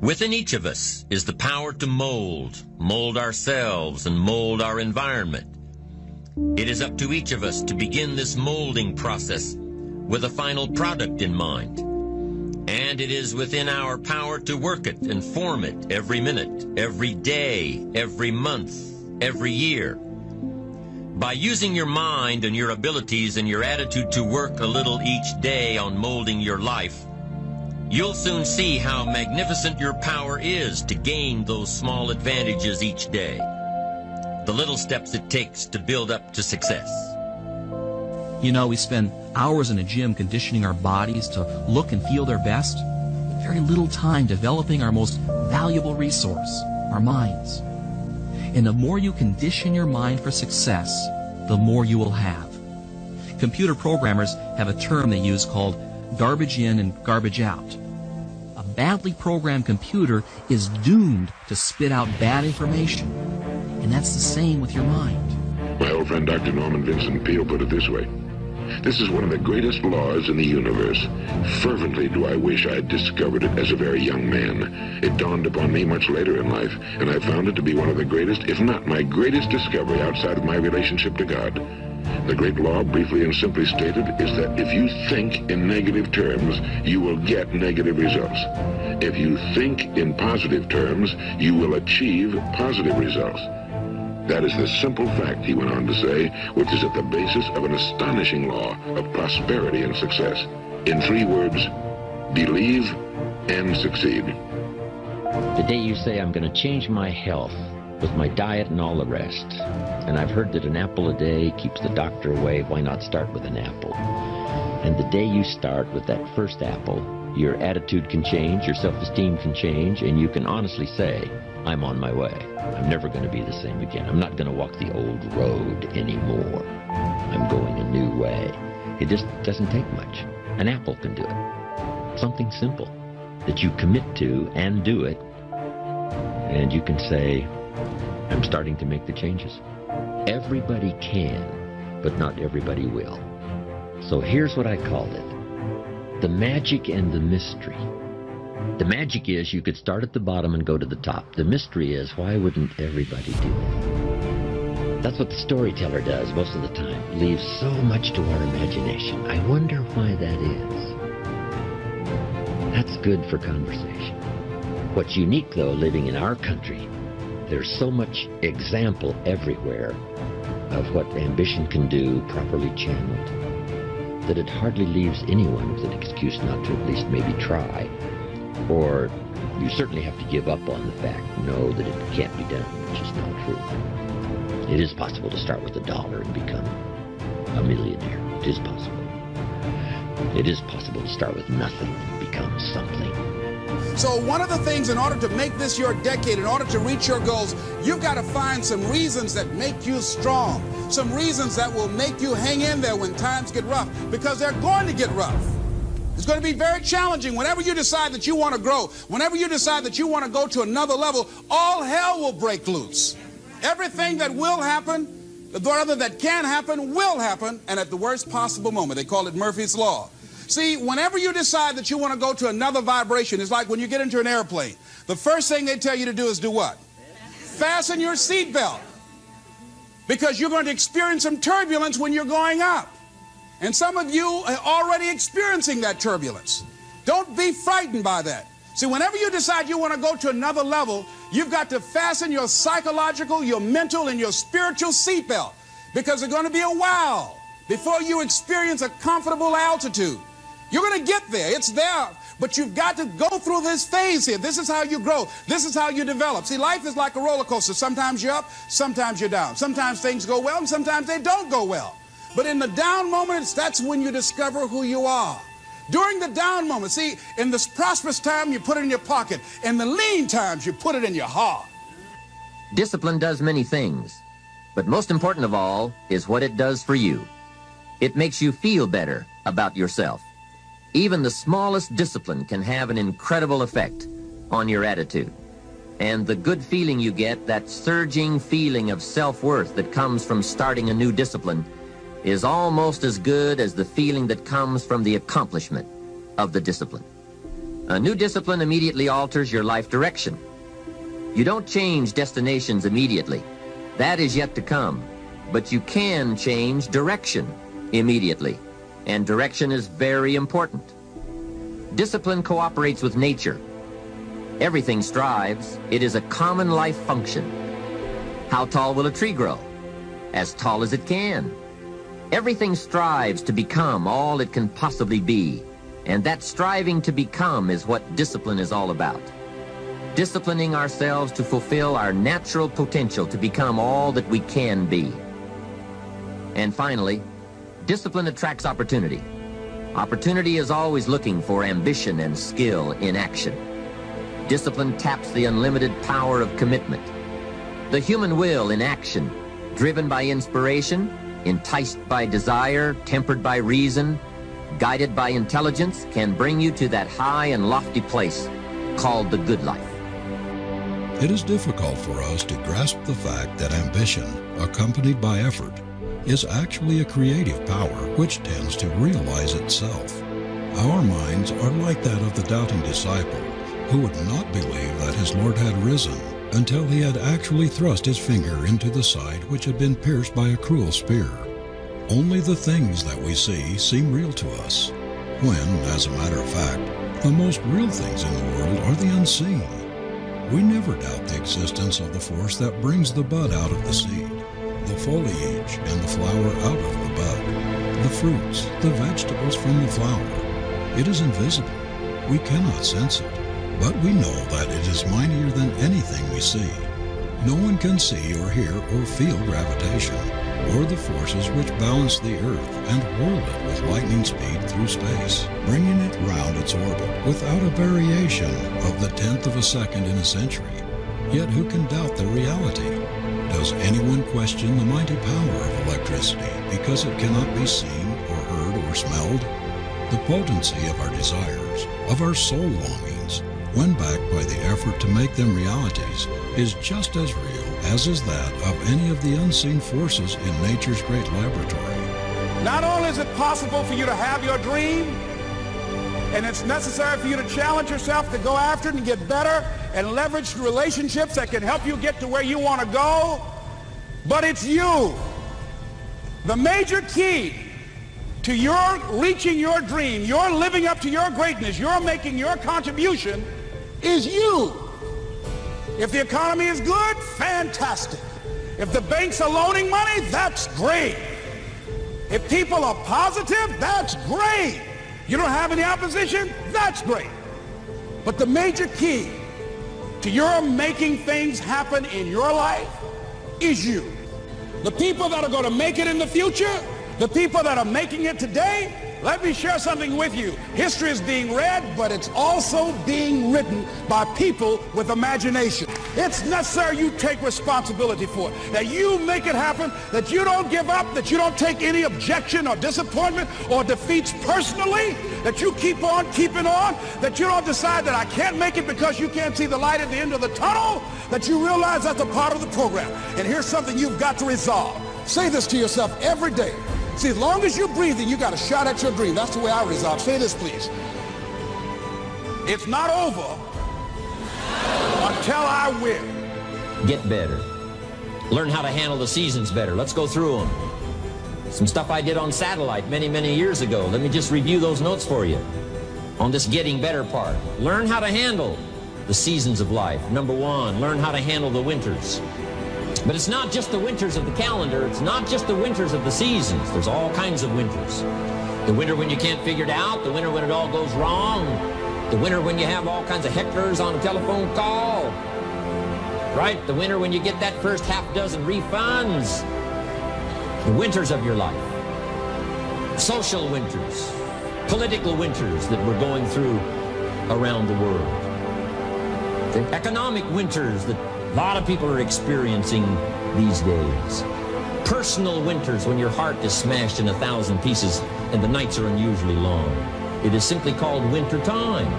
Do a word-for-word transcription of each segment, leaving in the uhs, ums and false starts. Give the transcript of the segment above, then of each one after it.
Within each of us is the power to mold, mold ourselves, and mold our environment. It is up to each of us to begin this molding process with a final product in mind. And it is within our power to work it and form it every minute, every day, every month, every year. By using your mind and your abilities and your attitude to work a little each day on molding your life, you'll soon see how magnificent your power is to gain those small advantages each day. The little steps it takes to build up to success. You know, we spend hours in a gym conditioning our bodies to look and feel their best, but very little time developing our most valuable resource, our minds. And the more you condition your mind for success, the more you will have. Computer programmers have a term they use called garbage in and garbage out. A badly programmed computer is doomed to spit out bad information, and that's the same with your mind. My old friend Doctor Norman Vincent Peale put it this way. This is one of the greatest laws in the universe. Fervently do I wish I had discovered it as a very young man. It dawned upon me much later in life, and I found it to be one of the greatest, if not my greatest discovery outside of my relationship to God. The great law, briefly and simply stated, is that if you think in negative terms, you will get negative results. If you think in positive terms, you will achieve positive results. That is the simple fact, he went on to say, which is at the basis of an astonishing law of prosperity and success. In three words, believe and succeed. The day you say, I'm going to change my health with my diet and all the rest, and I've heard that an apple a day keeps the doctor away, why not start with an apple? And the day you start with that first apple, your attitude can change, your self-esteem can change, and you can honestly say, I'm on my way. I'm never going to be the same again. I'm not going to walk the old road anymore. I'm going a new way. It just doesn't take much. An apple can do it. Something simple that you commit to and do it, and you can say, I'm starting to make the changes. Everybody can, but not everybody will. So here's what I called it. The magic and the mystery. The magic is you could start at the bottom and go to the top. The mystery is, why wouldn't everybody do that? That's what the storyteller does most of the time. Leaves so much to our imagination. I wonder why that is. That's good for conversation. What's unique, though, living in our country, there's so much example everywhere of what ambition can do properly channeled, that it hardly leaves anyone with an excuse not to at least maybe try. Or you certainly have to give up on the fact, know that it can't be done, which is not true. It is possible to start with a dollar and become a millionaire. It is possible. It is possible to start with nothing and become something. So one of the things, in order to make this your decade, in order to reach your goals, you've got to find some reasons that make you strong, some reasons that will make you hang in there when times get rough, because they're going to get rough. It's going to be very challenging. Whenever you decide that you want to grow, whenever you decide that you want to go to another level, all hell will break loose. Everything that will happen, the other that can happen, will happen, and at the worst possible moment. They call it Murphy's Law. See, whenever you decide that you want to go to another vibration, it's like when you get into an airplane. The first thing they tell you to do is do what? Fasten your seatbelt. Because you're going to experience some turbulence when you're going up. And some of you are already experiencing that turbulence. Don't be frightened by that. See, whenever you decide you want to go to another level, you've got to fasten your psychological, your mental, and your spiritual seatbelt. Because it's going to be a while before you experience a comfortable altitude. You're going to get there. It's there. But you've got to go through this phase here. This is how you grow. This is how you develop. See, life is like a roller coaster. Sometimes you're up, sometimes you're down. Sometimes things go well, and sometimes they don't go well. But in the down moments, that's when you discover who you are. During the down moments, see, in this prosperous time, you put it in your pocket. In the lean times, you put it in your heart. Discipline does many things, but most important of all is what it does for you. It makes you feel better about yourself. Even the smallest discipline can have an incredible effect on your attitude. And the good feeling you get, that surging feeling of self-worth that comes from starting a new discipline, is almost as good as the feeling that comes from the accomplishment of the discipline. A new discipline immediately alters your life direction. You don't change destinations immediately. That is yet to come. But you can change direction immediately. And direction is very important. Discipline cooperates with nature. Everything strives. It is a common life function. How tall will a tree grow? As tall as it can. Everything strives to become all it can possibly be. And that striving to become is what discipline is all about. Disciplining ourselves to fulfill our natural potential to become all that we can be. And finally, discipline attracts opportunity. Opportunity is always looking for ambition and skill in action. Discipline taps the unlimited power of commitment. The human will in action, driven by inspiration, enticed by desire, tempered by reason, guided by intelligence, can bring you to that high and lofty place called the good life. It is difficult for us to grasp the fact that ambition, accompanied by effort, is actually a creative power which tends to realize itself. Our minds are like that of the doubting disciple who would not believe that his Lord had risen until he had actually thrust his finger into the side which had been pierced by a cruel spear. Only the things that we see seem real to us, when, as a matter of fact, the most real things in the world are the unseen. We never doubt the existence of the force that brings the bud out of the seed, the foliage and the flower out of the bud, the fruits, the vegetables from the flower. It is invisible. We cannot sense it, but we know that it is mightier than anything we see. No one can see or hear or feel gravitation, or the forces which balance the earth and whirl it with lightning speed through space, bringing it round its orbit without a variation of the tenth of a second in a century. Yet who can doubt the reality? Does anyone question the mighty power of electricity because it cannot be seen or heard or smelled? The potency of our desires, of our soul longings, when backed by the effort to make them realities, is just as real as is that of any of the unseen forces in nature's great laboratory. Not only is it possible for you to have your dream, and it's necessary for you to challenge yourself to go after it and get better and leverage relationships that can help you get to where you want to go, but it's you. The major key to your reaching your dream, your living up to your greatness, your making your contribution is you. If the economy is good, fantastic. If the banks are loaning money, that's great. If people are positive, that's great. You don't have any opposition, that's great. But the major key to your making things happen in your life is you. The people that are going to make it in the future, the people that are making it today, let me share something with you. History is being read, but it's also being written by people with imagination. It's necessary you take responsibility for it, that you make it happen, that you don't give up, that you don't take any objection or disappointment or defeats personally, that you keep on keeping on, that you don't decide that I can't make it because you can't see the light at the end of the tunnel, that you realize that's a part of the program. And here's something you've got to resolve. Say this to yourself every day. See, as long as you're breathing, you got a shot at your dream. That's the way I resolve. Say this, please. It's not over until I win. Get better. Learn how to handle the seasons better. Let's go through them. Some stuff I did on Satellite many, many years ago. Let me just review those notes for you. On this getting better part, learn how to handle the seasons of life. Number one, learn how to handle the winters. But it's not just the winters of the calendar, it's not just the winters of the seasons. There's all kinds of winters. The winter when you can't figure it out, the winter when it all goes wrong, the winter when you have all kinds of hecklers on a telephone call, right? The winter when you get that first half dozen refunds. The winters of your life. Social winters, political winters that we're going through around the world. The economic winters that a lot of people are experiencing these days. Personal winters when your heart is smashed in a thousand pieces and the nights are unusually long. It is simply called winter time.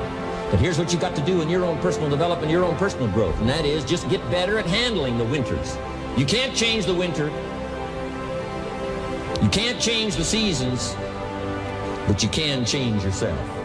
But here's what you got to do in your own personal development, your own personal growth, and that is just get better at handling the winters. You can't change the winter. You can't change the seasons, but you can change yourself.